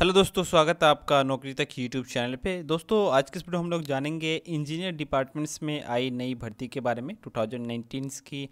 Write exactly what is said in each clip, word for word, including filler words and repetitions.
Hello दोस्तों, स्वागत है आपका नौकरी तक यूट्यूब चैनल पे। दोस्तों आज के इस वीडियो हम लोग जानेंगे इंजीनियर डिपार्टमेंट्स में आई नई भर्ती के बारे में। दो हज़ार उन्नीस की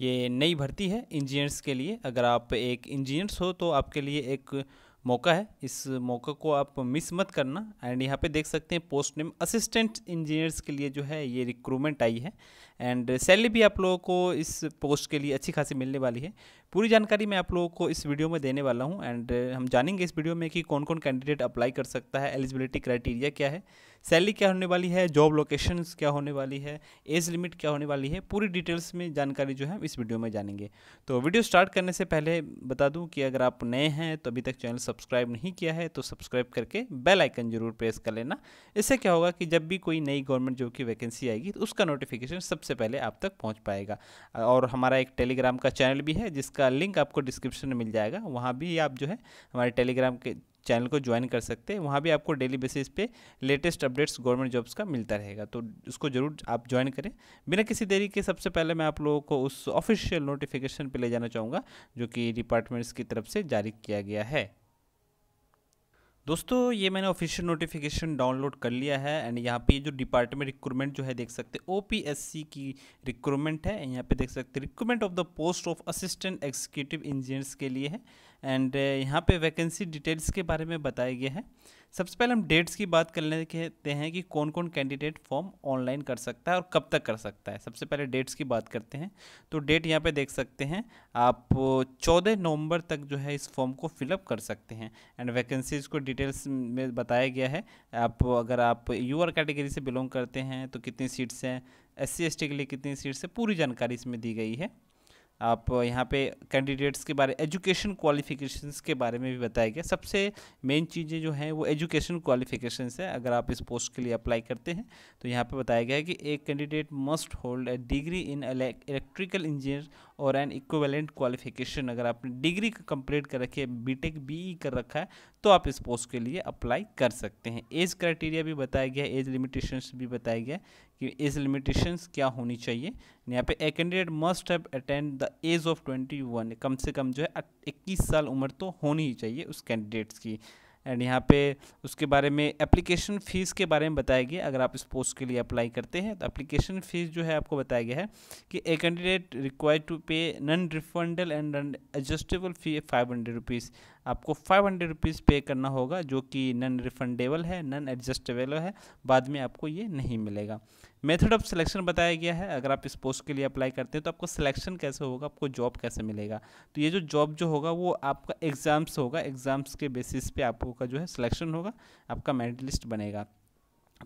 ये नई भर्ती है इंजीनियर्स के लिए। अगर आप एक इंजीनियर्स हो तो आपके लिए एक मौका है, इस मौका को आप मिस मत करना। एंड यहाँ पे देख सकते हैं पोस्ट नेम असिस्टेंट इंजीनियर्स के लिए जो है ये रिक्रूटमेंट आई है। एंड सैलरी भी आप लोगों को इस पोस्ट के लिए अच्छी खासी मिलने वाली है। पूरी जानकारी मैं आप लोगों को इस वीडियो में देने वाला हूँ। एंड हम जानेंगे इस वीडियो में कि कौन कौन कैंडिडेट अप्लाई कर सकता है, एलिजिबिलिटी क्राइटेरिया क्या है, सैलरी क्या होने वाली है, जॉब लोकेशंस क्या होने वाली है, एज लिमिट क्या होने वाली है। पूरी डिटेल्स में जानकारी जो है इस वीडियो में जानेंगे। तो वीडियो स्टार्ट करने से पहले बता दूं कि अगर आप नए हैं तो अभी तक चैनल सब्सक्राइब नहीं किया है तो सब्सक्राइब करके बेल आइकन जरूर प्रेस कर लेना। इससे क्या होगा कि जब भी कोई नई गवर्नमेंट जॉब की वैकेंसी आएगी तो उसका नोटिफिकेशन सबसे पहले आप तक पहुँच पाएगा। और हमारा एक टेलीग्राम का चैनल भी है जिसका लिंक आपको डिस्क्रिप्शन में मिल जाएगा। वहाँ भी आप जो है हमारे टेलीग्राम के चैनल को ज्वाइन कर सकते हैं। वहाँ भी आपको डेली बेसिस पे लेटेस्ट अपडेट्स गवर्नमेंट जॉब्स का मिलता रहेगा, तो उसको जरूर आप ज्वाइन करें। बिना किसी देरी के सबसे पहले मैं आप लोगों को उस ऑफिशियल नोटिफिकेशन पे ले जाना चाहूँगा जो कि डिपार्टमेंट्स की तरफ से जारी किया गया है। दोस्तों ये मैंने ऑफिशियल नोटिफिकेशन डाउनलोड कर लिया है। एंड यहाँ पे जो डिपार्टमेंट रिक्रूटमेंट जो है देख सकते हैं ओपीएससी की रिक्रूटमेंट है। यहाँ पे देख सकते हैं recruitment of the post of assistant executive engineers के लिए है। एंड यहाँ पे वैकेंसी डिटेल्स के बारे में बताया गया है। सबसे पहले हम डेट्स की बात कर लेते हैं कि कौन कौन कैंडिडेट फॉर्म ऑनलाइन कर सकता है और कब तक कर सकता है। सबसे पहले डेट्स की बात करते हैं तो डेट यहाँ पे देख सकते हैं आप चौदह नवंबर तक जो है इस फॉर्म को फिलअप कर सकते हैं। एंड वैकेंसीज़ को डिटेल्स में बताया गया है। आप अगर आप यूआर कैटेगरी से बिलोंग करते हैं तो कितनी सीट्स हैं, एस सी एस टी के लिए कितनी सीट्स है, पूरी जानकारी इसमें दी गई है। आप यहाँ पे कैंडिडेट्स के बारे एजुकेशन क्वालिफिकेशंस के बारे में भी बताया गया। सबसे मेन चीज़ें जो हैं वो एजुकेशन क्वालिफिकेशंस है। अगर आप इस पोस्ट के लिए अप्लाई करते हैं तो यहाँ पे बताया गया है कि एक candidate must hold a degree in electrical engineer और एन इक्विवेलेंट क्वालिफिकेशन। अगर आपने डिग्री कंप्लीट कर रखी है, बीटेक बीई कर रखा है, तो आप इस पोस्ट के लिए अप्लाई कर सकते हैं। एज क्राइटेरिया भी बताया गया, एज लिमिटेशंस भी बताया गया कि एज लिमिटेशंस क्या होनी चाहिए। यहाँ पे a candidate must have attend the age of twenty one. कम से कम जो है इक्कीस साल उम्र तो होनी ही चाहिए उस कैंडिडेट्स की। एंड यहाँ पे उसके बारे में एप्लीकेशन फ़ीस के बारे में बताया गया। अगर आप इस पोस्ट के लिए अप्लाई करते हैं तो एप्लीकेशन फ़ीस जो है आपको बताया गया है कि a candidate required to pay non refundable and non adjustable fee five hundred rupees आपको फाइव हंड्रेड रुपीज़ पे करना होगा, जो कि नॉन रिफंडेबल है, नॉन एडजस्टेबल है, बाद में आपको ये नहीं मिलेगा। मेथड ऑफ सिलेक्शन बताया गया है। अगर आप इस पोस्ट के लिए अप्लाई करते हैं तो आपको सिलेक्शन कैसे होगा, आपको जॉब कैसे मिलेगा। तो ये जो जॉब जो होगा वो आपका एग्ज़ाम्स होगा। एग्ज़ाम्स के बेसिस पे आपको का जो है सिलेक्शन होगा, आपका मेरिट लिस्ट बनेगा।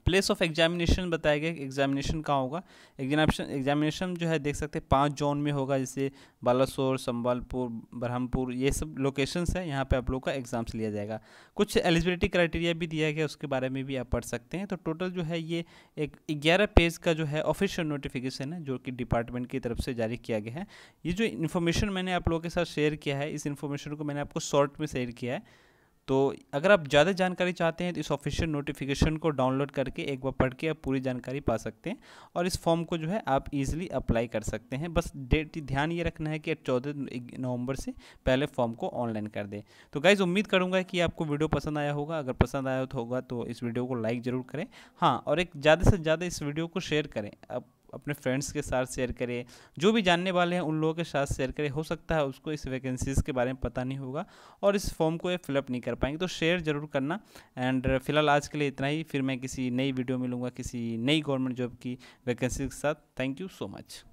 प्लेस ऑफ एग्जामिनेशन बताया गया कि एग्जामिनेशन कहाँ होगा। एग्जामिनेशन एग्जामिनेशन जो है देख सकते हैं पांच जोन में होगा, जैसे बालासोर, संबालपुर, ब्रह्मपुर, ये सब लोकेशंस है। यहाँ पे आप लोगों का एग्जाम्स लिया जाएगा। कुछ एलिजिबिलिटी क्राइटेरिया भी दिया गया, उसके बारे में भी आप पढ़ सकते हैं। तो टोटल जो है ये एक ग्यारह पेज का जो है ऑफिशियल नोटिफिकेशन है जो कि डिपार्टमेंट की तरफ से जारी किया गया है। ये जो इन्फॉर्मेशन मैंने आप लोगों के साथ शेयर किया है, इस इन्फॉर्मेशन को मैंने आपको शॉर्ट में शेयर किया है। तो अगर आप ज़्यादा जानकारी चाहते हैं तो इस ऑफिशियल नोटिफिकेशन को डाउनलोड करके एक बार पढ़ के आप पूरी जानकारी पा सकते हैं और इस फॉर्म को जो है आप इजीली अप्लाई कर सकते हैं। बस डेट ध्यान ये रखना है कि चौदह नवंबर से पहले फॉर्म को ऑनलाइन कर दें। तो गाइज़ उम्मीद करूँगा कि आपको वीडियो पसंद आया होगा। अगर पसंद आया होगा तो इस वीडियो को लाइक ज़रूर करें। हाँ, और एक ज़्यादा से ज़्यादा इस वीडियो को शेयर करें, आप अपने फ्रेंड्स के साथ शेयर करें, जो भी जानने वाले हैं उन लोगों के साथ शेयर करें। हो सकता है उसको इस वैकेंसीज़ के बारे में पता नहीं होगा और इस फॉर्म को ये फिलअप नहीं कर पाएंगे, तो शेयर ज़रूर करना। एंड फिलहाल आज के लिए इतना ही। फिर मैं किसी नई वीडियो मिलूँगा किसी नई गवर्नमेंट जॉब की वैकेंसी के साथ। Thank you so much.